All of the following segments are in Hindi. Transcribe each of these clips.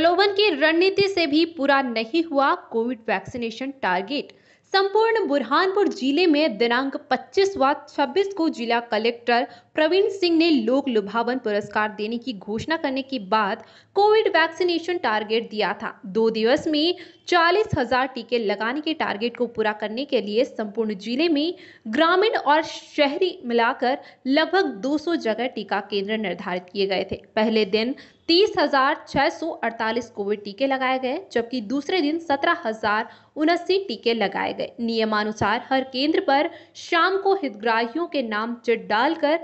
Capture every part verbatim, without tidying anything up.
प्रलोभन की रणनीति से भी पूरा नहीं हुआ कोविड वैक्सीनेशन टारगेट। संपूर्ण बुरहानपुर जिले में दिनांक पच्चीस व छब्बीस को जिला कलेक्टर प्रवीण सिंह ने लोक लुभावन पुरस्कार देने की घोषणा करने के बाद कोविड वैक्सीनेशन टारगेट दिया था। दो दिवस में चालीस हजार टीके लगाने के टारगेट को पूरा करने के लिए संपूर्ण जिले में ग्रामीण और शहरी मिलाकर लगभग दो सौ जगह टीका केंद्र निर्धारित किए गए थे। पहले दिन तीस हजार छह सौ अड़तालीस कोविड टीके लगाए गए, जबकि दूसरे दिन सत्रह हजार उनासी टीके लगाए गए। नियमानुसार हर केंद्र पर शाम को हितग्राहियों के नाम चिट डालकर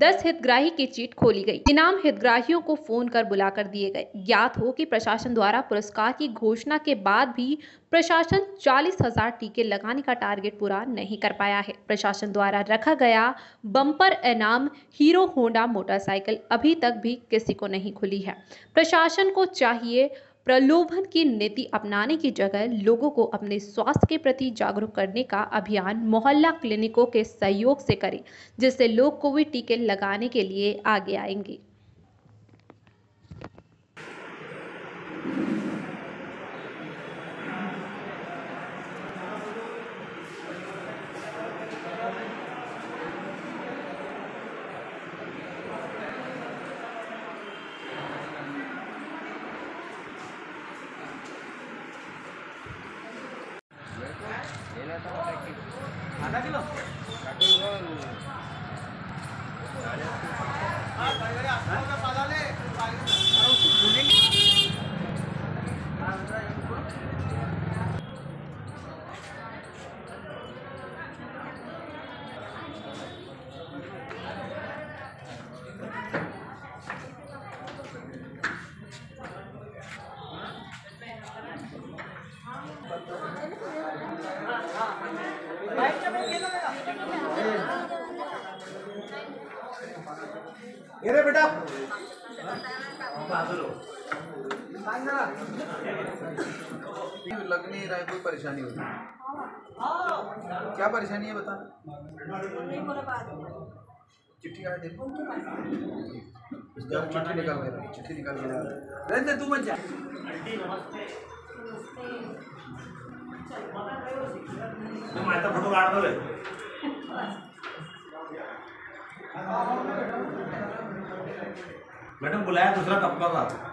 दस हितग्राही की चिट खोली गई। इनाम हितग्राहियों को फोन कर बुलाकर दिए गए। ज्ञात हो कि प्रशासन द्वारा पुरस्कार की घोषणा के बाद भी प्रशासन चालीस हजार टीके लगाने का टारगेट पूरा नहीं कर पाया है। प्रशासन द्वारा रखा गया बम्पर इनाम हीरो होंडा मोटरसाइकिल अभी तक भी किसी को नहीं खुली है। प्रशासन को चाहिए प्रलोभन की नीति अपनाने की जगह लोगों को अपने स्वास्थ्य के प्रति जागरूक करने का अभियान मोहल्ला क्लिनिकों के सहयोग से करें, जिससे लोग कोविड टीके लगाने के लिए आगे आएंगे। आधा किलो ये बेटा लग नहीं रहा है, कोई परेशानी होती है? क्या परेशानी है बता? चिट्ठी आ देखो, चिट्ठी निकाल रहे, चिट्ठी निकाल रहे रहते तू मत जा। फोटो काट दो मैडम, बुलाया दूसरा कब कर रहा था।